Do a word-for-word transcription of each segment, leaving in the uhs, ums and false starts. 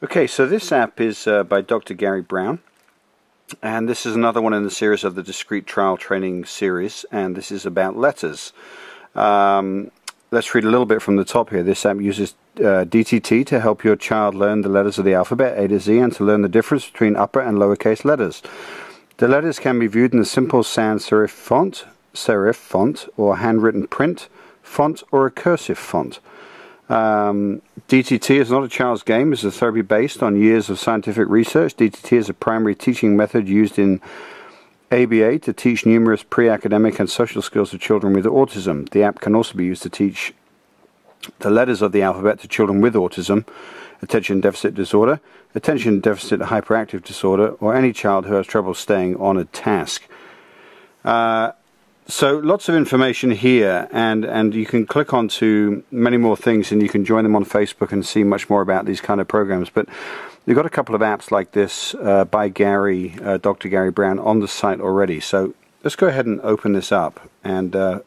Okay, so this app is uh, by Doctor Gary Brown, and this is another one in the series of the Discrete Trial Training series, and this is about letters. Um, let's read a little bit from the top here. This app uses uh, D T T to help your child learn the letters of the alphabet, A to Z, and to learn the difference between upper and lowercase letters. The letters can be viewed in the simple sans serif font, serif font, or handwritten print font, or a cursive font. Um, D T T is not a child's game. It's a therapy based on years of scientific research. D T T is a primary teaching method used in A B A to teach numerous pre-academic and social skills of children with autism. The app can also be used to teach the letters of the alphabet to children with autism, attention deficit disorder, attention deficit hyperactive disorder, or any child who has trouble staying on a task. Uh, So lots of information here, and, and you can click on to many more things, and you can join them on Facebook and see much more about these kind of programs. But you've got a couple of apps like this uh, by Gary, uh, Doctor Gary Brown, on the site already. So let's go ahead and open this up. And uh,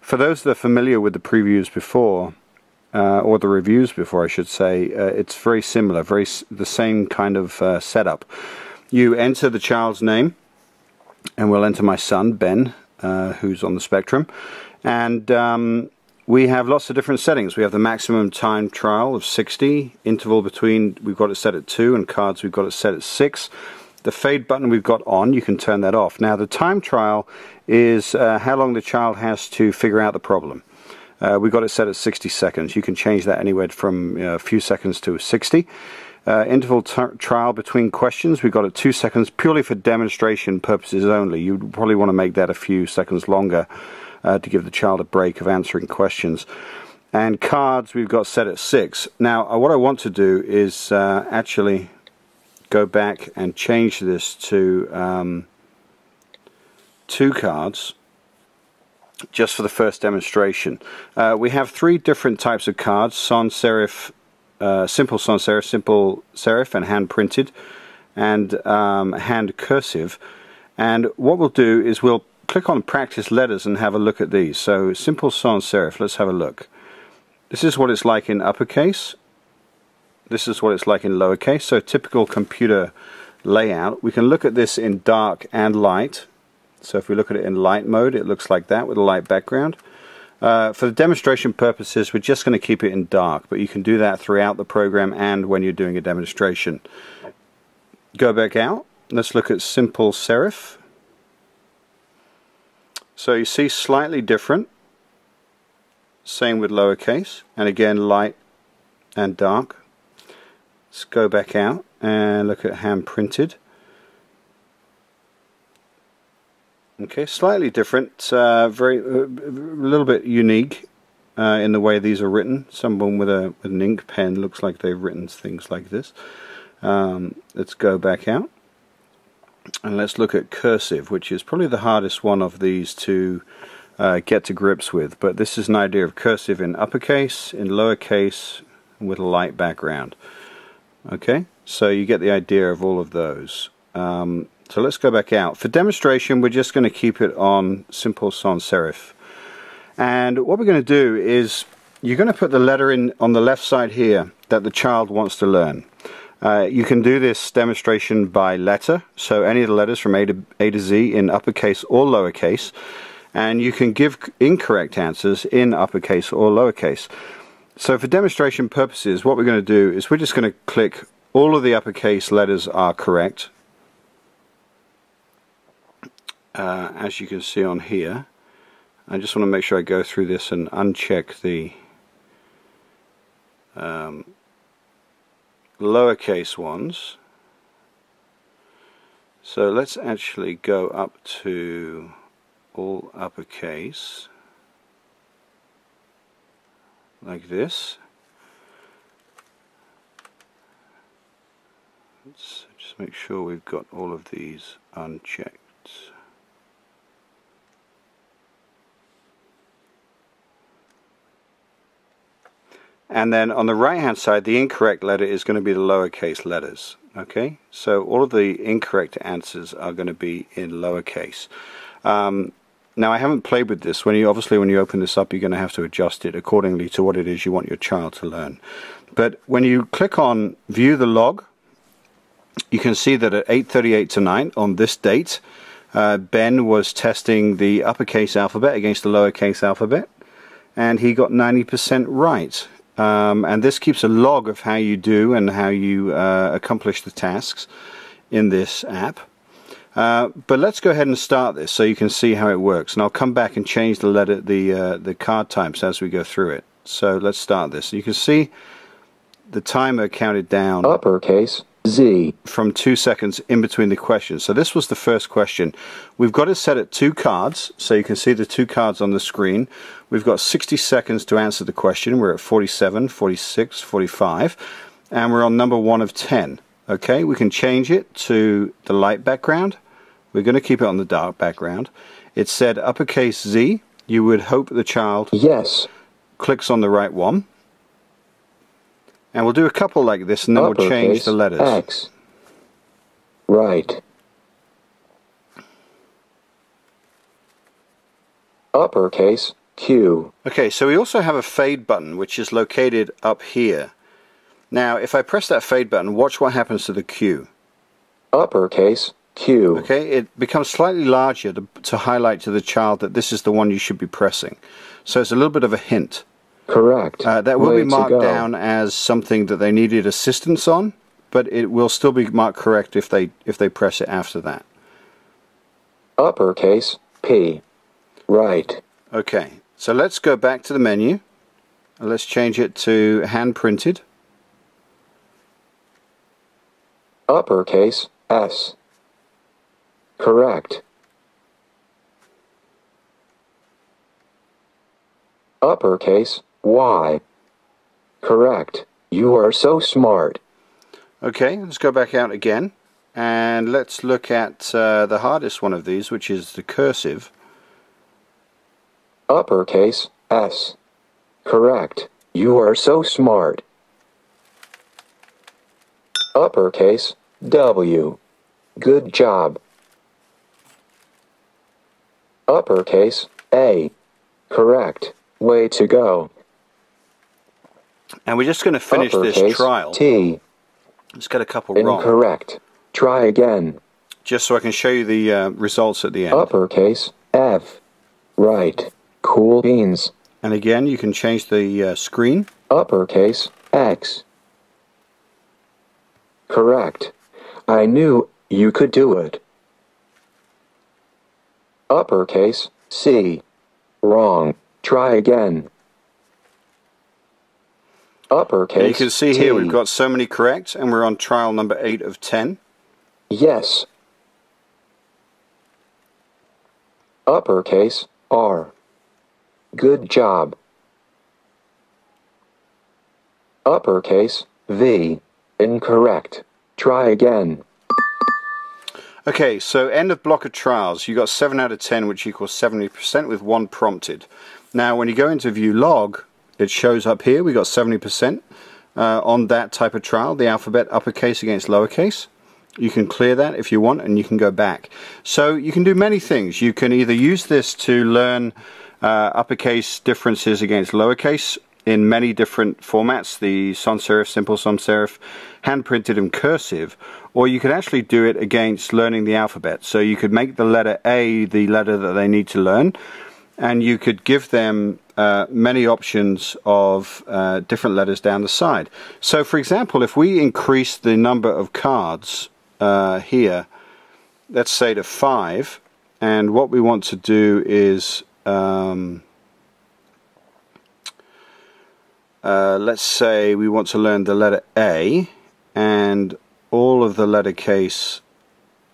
for those that are familiar with the previews before, uh, or the reviews before, I should say, uh, it's very similar, very s the same kind of uh, setup. You enter the child's name, and we'll enter my son, Ben, Uh, who's on the spectrum, and um, we have lots of different settings. We have the maximum time trial of sixty, interval between we've got it set at two, and cards we've got it set at six. The fade button we've got on, you can turn that off. Now the time trial is uh, how long the child has to figure out the problem. Uh, we've got it set at sixty seconds. You can change that anywhere from uh, a few seconds to sixty. Uh, interval trial between questions, we've got it two seconds, purely for demonstration purposes only. You'd probably want to make that a few seconds longer uh, to give the child a break of answering questions. And cards we've got set at six. Now, uh, what I want to do is uh, actually go back and change this to um, two cards, just for the first demonstration. Uh, we have three different types of cards, sans serif, Uh, simple sans serif, simple serif, and hand printed, and um, hand cursive. And what we'll do is we'll click on practice letters and have a look at these. So simple sans serif, let's have a look. This is what it's like in uppercase. This is what it's like in lowercase. So typical computer layout. We can look at this in dark and light. So if we look at it in light mode, it looks like that with a light background. Uh, for the demonstration purposes, we're just going to keep it in dark, but you can do that throughout the program and when you're doing a demonstration. Go back out. Let's look at simple serif. So you see slightly different. Same with lowercase, and again light and dark. Let's go back out and look at hand printed. Okay, slightly different, uh, very a uh, little bit unique uh, in the way these are written. Someone with a with an ink pen looks like they've written things like this. Um, let's go back out and let's look at cursive, which is probably the hardest one of these to uh, get to grips with. But this is an idea of cursive in uppercase, in lowercase, with a light background. Okay, so you get the idea of all of those. Um, So let's go back out. For demonstration, we're just going to keep it on simple sans serif. And what we're going to do is you're going to put the letter in on the left side here that the child wants to learn. Uh, you can do this demonstration by letter, so any of the letters from A to, A to Z in uppercase or lowercase, and you can give incorrect answers in uppercase or lowercase. So for demonstration purposes, what we're going to do is we're just going to click all of the uppercase letters are correct. Uh, as you can see on here, I just want to make sure I go through this and uncheck the um, lowercase ones. So let's actually go up to all uppercase, like this. Let's just make sure we've got all of these unchecked. And then on the right hand side, the incorrect letter is going to be the lowercase letters. Okay, so all of the incorrect answers are going to be in lowercase. Um, Now, I haven't played with this. When you obviously when you open this up, you're going to have to adjust it accordingly to what it is you want your child to learn. But when you click on view the log, you can see that at eight thirty-eight tonight, on this date, uh, Ben was testing the uppercase alphabet against the lowercase alphabet, and he got ninety percent right. Um, and this keeps a log of how you do and how you uh, accomplish the tasks in this app. Uh, but let's go ahead and start this so you can see how it works. And I'll come back and change the letter, the uh, the card types as we go through it. So let's start this. You can see the timer counted down. Uppercase Z. From two seconds in between the questions. So this was the first question. We've got it set at two cards, so you can see the two cards on the screen. We've got sixty seconds to answer the question. We're at forty-seven, forty-six, forty-five, and we're on number one of ten. Okay, we can change it to the light background. We're going to keep it on the dark background. It said uppercase Z. You would hope the child yes clicks on the right one. And we'll do a couple like this, and then uppercase we'll change the letters. X. Right. Uppercase Q. Okay, so we also have a fade button, which is located up here. Now, if I press that fade button, watch what happens to the Q. Uppercase Q. Okay, it becomes slightly larger to, to highlight to the child that this is the one you should be pressing. So it's a little bit of a hint. Correct. Uh, that will Way be marked down as something that they needed assistance on, but it will still be marked correct if they if they press it after that. Uppercase P. Right. Okay, so let's go back to the menu. Let's change it to hand-printed. Uppercase S. Correct. Uppercase Y. Correct. You are so smart. Okay, let's go back out again. And let's look at uh, the hardest one of these, which is the cursive. Uppercase S. Correct. You are so smart. Uppercase W. Good job. Uppercase A. Correct. Way to go. And we're just going to finish uppercase this trial. T. It's got a couple wrong. Incorrect. Try again. Just so I can show you the uh, results at the end. Uppercase F. Right. Cool beans. And again, you can change the uh, screen. Uppercase X. Correct. I knew you could do it. Uppercase C. Wrong. Try again. Uppercase and you can see T. Here we've got so many correct, and we're on trial number eight of ten. Yes. Uppercase R. Good job. Uppercase V. Incorrect. Try again. Okay, so end of block of trials. You got seven out of ten, which equals seventy percent with one prompted. Now, when you go into view log, it shows up here. We got seventy percent uh, on that type of trial, the alphabet uppercase against lowercase. You can clear that if you want, and you can go back. So you can do many things. You can either use this to learn uh, uppercase differences against lowercase in many different formats, the sans serif, simple sans serif, hand-printed and cursive, or you could actually do it against learning the alphabet. So you could make the letter A the letter that they need to learn, and you could give them uh, many options of uh, different letters down the side. So for example, if we increase the number of cards uh, here, let's say to five, and what we want to do is um, Uh, let's say we want to learn the letter A, and all of the letter case,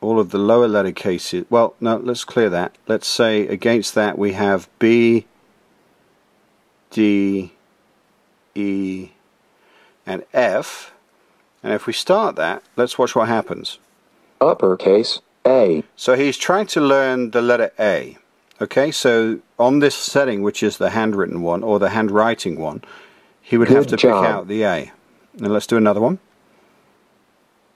all of the lower letter cases, well, no, let's clear that. Let's say against that we have B, D, E, and F. And if we start that, let's watch what happens. Uppercase A. So he's trying to learn the letter A. Okay, so on this setting, which is the handwritten one, or the handwriting one, he would Good have to job. Pick out the A. Now let's do another one.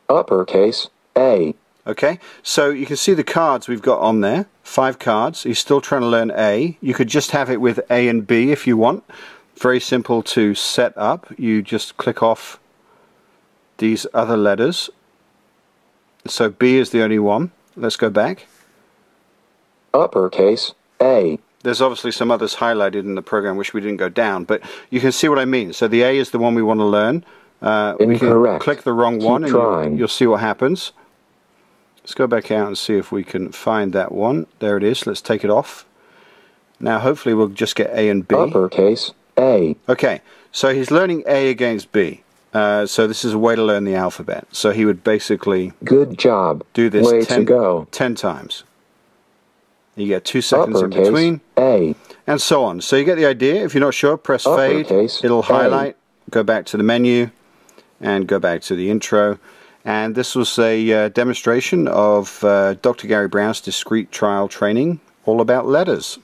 Uppercase A. Okay, so you can see the cards we've got on there, five cards. He's still trying to learn A. You could just have it with A and B if you want. Very simple to set up. You just click off these other letters. So B is the only one. Let's go back. Uppercase A. There's obviously some others highlighted in the program which we didn't go down, but you can see what I mean. So the A is the one we want to learn. Uh, we can click the wrong one and you'll, you'll see what happens. Let's go back out and see if we can find that one. There it is. Let's take it off. Now hopefully we'll just get A and B. Uppercase A. Okay, so he's learning A against B. Uh, so this is a way to learn the alphabet. So he would basically good job. Do this way ten, to go. ten times. You get two seconds uppercase in between, A. And so on. So you get the idea. If you're not sure, press uppercase fade. It'll highlight. A. Go back to the menu and go back to the intro. And this was a uh, demonstration of uh, Doctor Gary Brown's Discrete Trial Training, all about letters.